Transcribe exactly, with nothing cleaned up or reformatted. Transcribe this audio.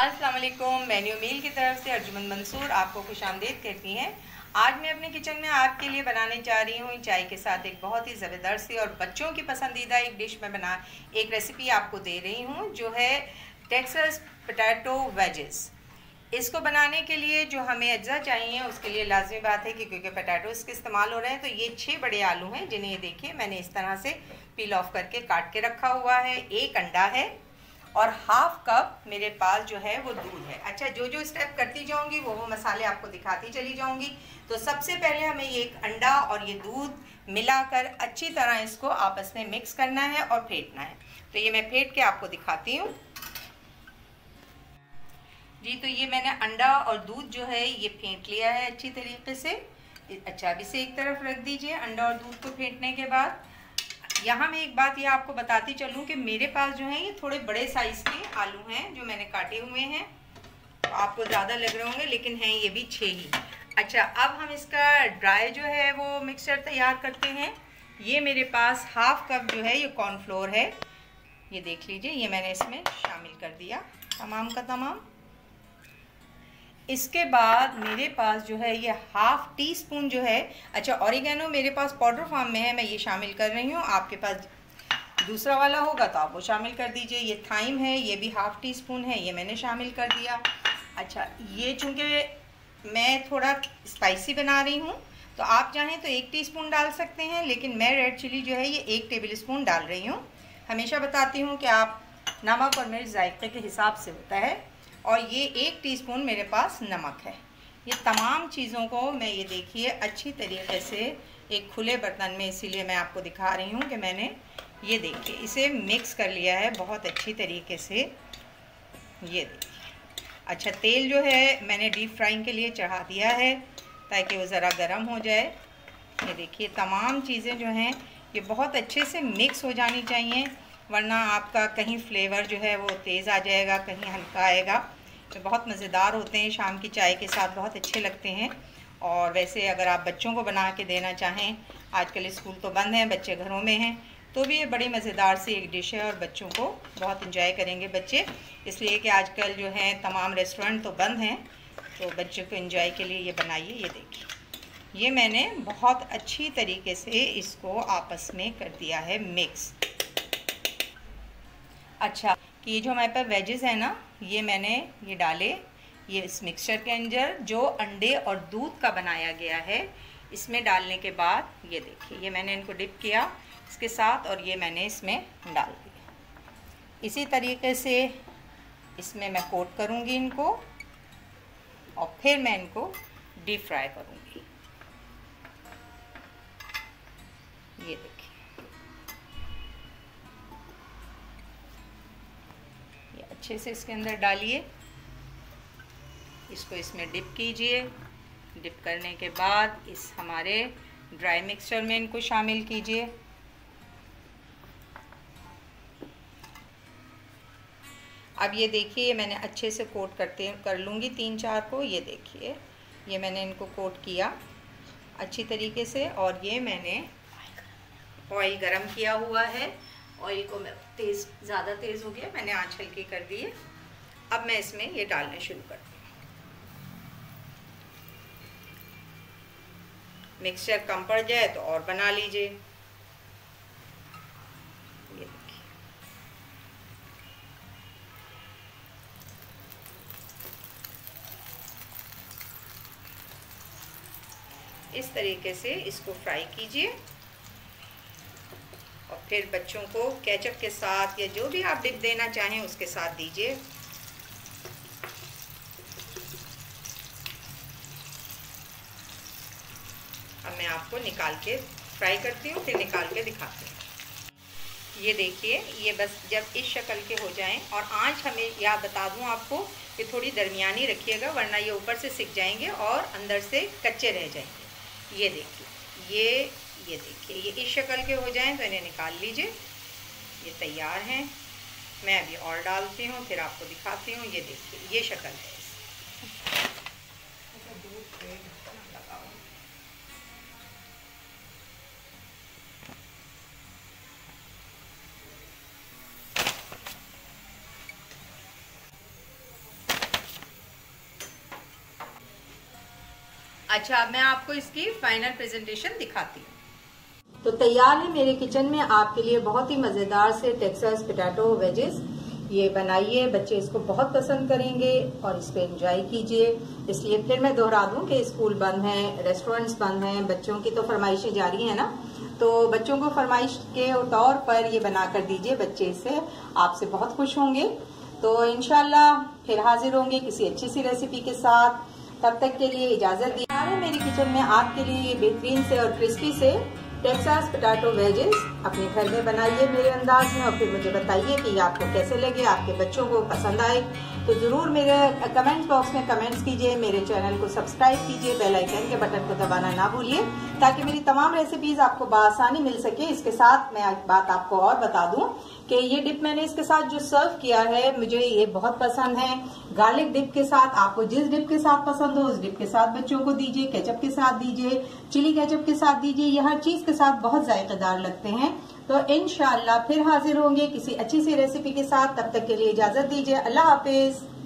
अस्सलाम वालेकुम। मेन्यू मील की तरफ से अर्जुमंद मंसूर आपको खुशामदीद कहती हैं। आज मैं अपने किचन में आपके लिए बनाने जा रही हूँ चाय के साथ एक बहुत ही ज़बरदस्त सी और बच्चों की पसंदीदा एक डिश में बना एक रेसिपी आपको दे रही हूँ, जो है टेक्सास पोटैटो वेजेस। इसको बनाने के लिए जो हमें अज्जा चाहिए उसके लिए लाजमी बात है कि क्योंकि पोटैटोज़ के इस्तेमाल हो रहे हैं, तो ये छः बड़े आलू हैं जिन्हें ये देखिए मैंने इस तरह से पील ऑफ करके काट के रखा हुआ है। एक अंडा है और हाफ कप मेरे पास जो है वो दूध है। अच्छा, जो जो स्टेप करती जाऊंगी वो वो मसाले आपको दिखाती चली जाऊंगी। तो सबसे पहले हमें ये एक अंडा और ये दूध मिलाकर अच्छी तरह इसको आपस में मिक्स करना है और फेंटना है। तो ये मैं फेंट के आपको दिखाती हूँ जी। तो ये मैंने अंडा और दूध जो है ये फेंट लिया है अच्छी तरीके से। अच्छा, अब इसे एक तरफ रख दीजिए अंडा और दूध को फेंटने के बाद। यहाँ मैं एक बात ये आपको बताती चलूँ कि मेरे पास जो है ये थोड़े बड़े साइज़ के आलू हैं जो मैंने काटे हुए हैं, तो आपको ज़्यादा लग रहे होंगे लेकिन हैं ये भी छः ही। अच्छा, अब हम इसका ड्राई जो है वो मिक्सचर तैयार करते हैं। ये मेरे पास हाफ कप जो है ये कॉर्नफ्लोर है, ये देख लीजिए, ये मैंने इसमें शामिल कर दिया तमाम का तमाम। इसके बाद मेरे पास जो है ये हाफ़ टी स्पून जो है, अच्छा ऑरिगेनो मेरे पास पाउडर फॉर्म में है, मैं ये शामिल कर रही हूँ। आपके पास दूसरा वाला होगा तो आप वो शामिल कर दीजिए। ये थाइम है, ये भी हाफ़ टी स्पून है, ये मैंने शामिल कर दिया। अच्छा, ये चूँकि मैं थोड़ा स्पाइसी बना रही हूँ तो आप चाहें तो एक टी स्पून डाल सकते हैं, लेकिन मैं रेड चिली जो है ये एक टेबल स्पून डाल रही हूँ। हमेशा बताती हूँ कि आप नमक और मिर्च जायके के हिसाब से होता है। और ये एक टीस्पून मेरे पास नमक है। ये तमाम चीज़ों को मैं ये देखिए अच्छी तरीके से एक खुले बर्तन में, इसीलिए मैं आपको दिखा रही हूँ कि मैंने ये देखिए इसे मिक्स कर लिया है बहुत अच्छी तरीके से, ये देखिए। अच्छा, तेल जो है मैंने डीप फ्राइंग के लिए चढ़ा दिया है ताकि वो ज़रा गर्म हो जाए। ये देखिए तमाम चीज़ें जो हैं ये बहुत अच्छे से मिक्स हो जानी चाहिए, वरना आपका कहीं फ्लेवर जो है वो तेज़ आ जाएगा, कहीं हल्का आएगा। तो बहुत मज़ेदार होते हैं, शाम की चाय के साथ बहुत अच्छे लगते हैं। और वैसे अगर आप बच्चों को बना के देना चाहें, आजकल स्कूल तो बंद हैं, बच्चे घरों में हैं, तो भी ये बड़ी मज़ेदार सी एक डिश है और बच्चों को बहुत इंजॉय करेंगे बच्चे, इसलिए कि आजकल जो है तमाम रेस्टोरेंट तो बंद हैं, तो बच्चों को इंजॉय के लिए ये बनाइए। ये देखिए ये मैंने बहुत अच्छी तरीके से इसको आपस में कर दिया है मिक्स। अच्छा, कि ये जो हमारे पास वेजेस है ना, ये मैंने ये डाले ये इस मिक्सचर के अंदर जो अंडे और दूध का बनाया गया है, इसमें डालने के बाद ये देखिए ये मैंने इनको डिप किया इसके साथ और ये मैंने इसमें डाल दिया। इसी तरीके से इसमें मैं कोट करूँगी इनको और फिर मैं इनको डीप फ्राई करूँगी। ये देखिए अच्छे से इसके अंदर डालिए, इसको इसमें डिप कीजिए। डिप करने के बाद इस हमारे ड्राई मिक्सचर में इनको शामिल कीजिए। अब ये देखिए मैंने अच्छे से कोट करते कर लूँगी तीन चार को। ये देखिए ये मैंने इनको कोट किया अच्छी तरीके से और ये मैंने ऑयल गरम किया हुआ है। ऑयल को मैं तेज़ ज़्यादा तेज़ हो गया, मैंने आँच हल्की कर दी है। अब मैं इसमें ये डालना शुरू करती हूँ। मिक्सचर कम पड़ जाए तो और बना लीजिए। ये देखिए इस तरीके से इसको फ्राई कीजिए और फिर बच्चों को केचप के साथ या जो भी आप डिप देना चाहें उसके साथ दीजिए। अब मैं आपको निकाल के फ्राई करती हूँ, फिर निकाल के दिखाती हूँ। ये देखिए ये बस जब इस शक्ल के हो जाएं, और आंच हमें याद बता दूँ आपको कि थोड़ी दरमियानी रखिएगा, वरना ये ऊपर से सिक जाएंगे और अंदर से कच्चे रह जाएंगे। ये देखिए ये ये देखिए ये इस शक्ल के हो जाएं तो इन्हें निकाल लीजिए। ये तैयार हैं, मैं अभी और डालती हूँ फिर आपको दिखाती हूँ। ये देखिए ये शक्ल है। अच्छा मैं आपको इसकी फाइनल प्रेजेंटेशन दिखाती हूँ। तो तैयार है मेरे किचन में आपके लिए बहुत ही मजेदार से टेक्सास पोटैटो वेजेस। ये बनाइए, बच्चे इसको बहुत पसंद करेंगे और इसको एंजॉय कीजिए। इसलिए फिर मैं दोहरा दूं कि स्कूल बंद हैं, रेस्टोरेंट्स बंद हैं, बच्चों की तो फरमाइशें जारी हैं ना, तो बच्चों को फरमाइश के तौर पर ये बनाकर दीजिए, बच्चे इससे आपसे बहुत खुश होंगे। तो इंशाल्लाह फिर हाजिर होंगे किसी अच्छी सी रेसिपी के साथ, तब तक के लिए इजाजत दी। मेरे किचन में आपके लिए ये बेहतरीन से और क्रिस्पी से टेक्सास पोटैटो वेजेस अपने घर में बनाइए मेरे अंदाज में और फिर मुझे बताइए कि आपको कैसे लगे, आपके बच्चों को पसंद आए। तो ज़रूर मेरे कमेंट बॉक्स में कमेंट्स कीजिए, मेरे चैनल को सब्सक्राइब कीजिए, बेल आइकन के बटन को दबाना ना भूलिए ताकि मेरी तमाम रेसिपीज़ आपको बआसानी मिल सके। इसके साथ मैं बात आपको और बता दूं कि ये डिप मैंने इसके साथ जो सर्व किया है मुझे ये बहुत पसंद है। गार्लिक डिप के साथ, आपको जिस डिप के साथ पसंद हो उस डिप के साथ बच्चों को दीजिए, केचप के साथ दीजिए, चिली केचप के साथ दीजिए, ये हर चीज़ के साथ बहुत जायकेदार लगते हैं। तो इंशाअल्लाह फिर हाजिर होंगे किसी अच्छी सी रेसिपी के साथ, तब तक के लिए इजाजत दीजिए। अल्लाह हाफिज।